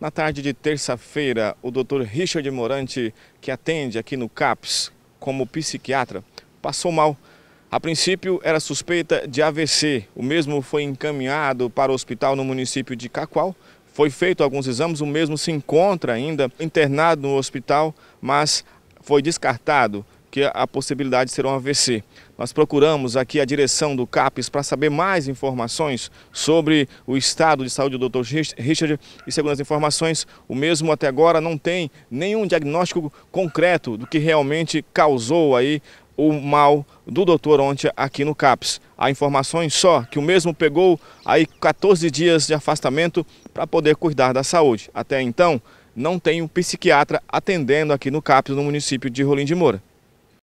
Na tarde de terça-feira, o Dr. Richard Morante, que atende aqui no CAPS como psiquiatra, passou mal. A princípio era suspeita de AVC. O mesmo foi encaminhado para o hospital no município de Cacoal. Foi feito alguns exames, o mesmo se encontra ainda internado no hospital, mas foi descartado que a possibilidade de ser um AVC. Nós procuramos aqui a direção do CAPS para saber mais informações sobre o estado de saúde do Dr. Richard e, segundo as informações, o mesmo até agora não tem nenhum diagnóstico concreto do que realmente causou aí o mal do doutor ontem aqui no CAPS. Há informações só que o mesmo pegou aí 14 dias de afastamento para poder cuidar da saúde. Até então, não tem um psiquiatra atendendo aqui no CAPS, no município de Rolim de Moura.